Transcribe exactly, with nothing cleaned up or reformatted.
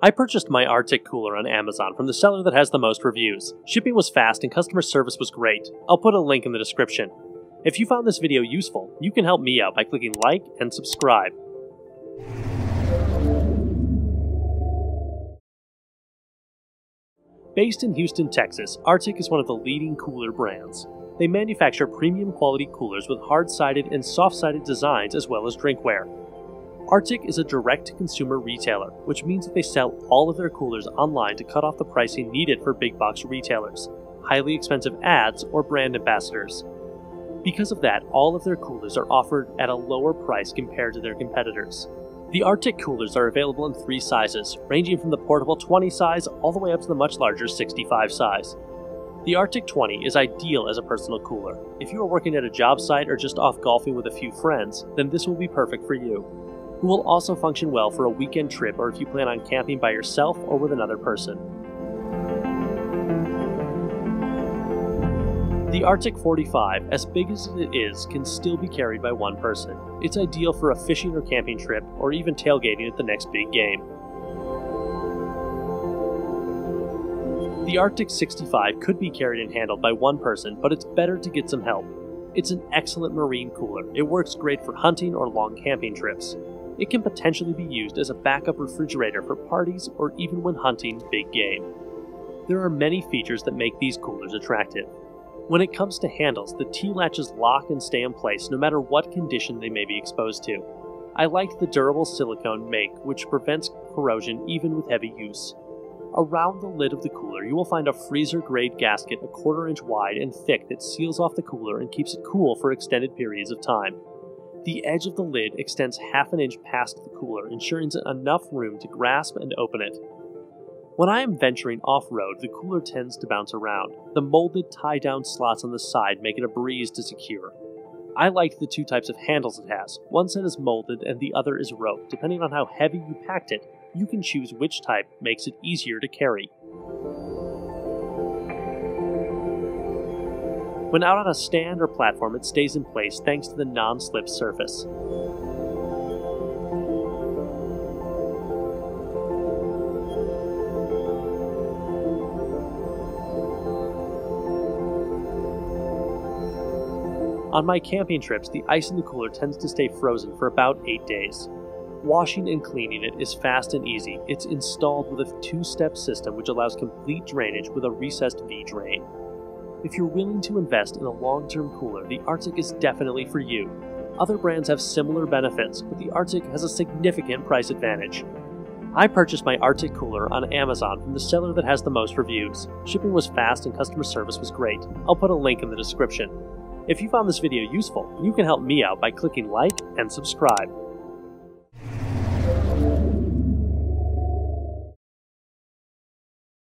I purchased my R T I C cooler on Amazon from the seller that has the most reviews. Shipping was fast and customer service was great. I'll put a link in the description. If you found this video useful, you can help me out by clicking like and subscribe. Based in Houston, Texas, R T I C is one of the leading cooler brands. They manufacture premium quality coolers with hard-sided and soft-sided designs as well as drinkware. R T I C is a direct-to-consumer retailer, which means that they sell all of their coolers online to cut off the pricing needed for big-box retailers, highly expensive ads, or brand ambassadors. Because of that, all of their coolers are offered at a lower price compared to their competitors. The R T I C coolers are available in three sizes, ranging from the portable twenty size all the way up to the much larger sixty-five size. The R T I C twenty is ideal as a personal cooler. If you are working at a job site or just off golfing with a few friends, then this will be perfect for you. It will also function well for a weekend trip or if you plan on camping by yourself or with another person. The R T I C forty-five, as big as it is, can still be carried by one person. It's ideal for a fishing or camping trip, or even tailgating at the next big game. The R T I C sixty-five could be carried and handled by one person, but it's better to get some help. It's an excellent marine cooler. It works great for hunting or long camping trips. It can potentially be used as a backup refrigerator for parties or even when hunting big game. There are many features that make these coolers attractive. When it comes to handles, the T-latches lock and stay in place no matter what condition they may be exposed to. I liked the durable silicone make, which prevents corrosion even with heavy use. Around the lid of the cooler, you will find a freezer-grade gasket a quarter inch wide and thick that seals off the cooler and keeps it cool for extended periods of time. The edge of the lid extends half an inch past the cooler, ensuring enough room to grasp and open it. When I am venturing off-road, the cooler tends to bounce around. The molded tie-down slots on the side make it a breeze to secure. I liked the two types of handles it has. One set is molded and the other is rope. Depending on how heavy you packed it, you can choose which type makes it easier to carry. When out on a stand or platform, it stays in place thanks to the non-slip surface. On my camping trips, the ice in the cooler tends to stay frozen for about eight days. Washing and cleaning it is fast and easy. It's installed with a two-step system which allows complete drainage with a recessed V-drain. If you're willing to invest in a long-term cooler, the R T I C is definitely for you. Other brands have similar benefits, but the R T I C has a significant price advantage. I purchased my R T I C cooler on Amazon from the seller that has the most reviews. Shipping was fast and customer service was great. I'll put a link in the description. If you found this video useful, you can help me out by clicking like and subscribe.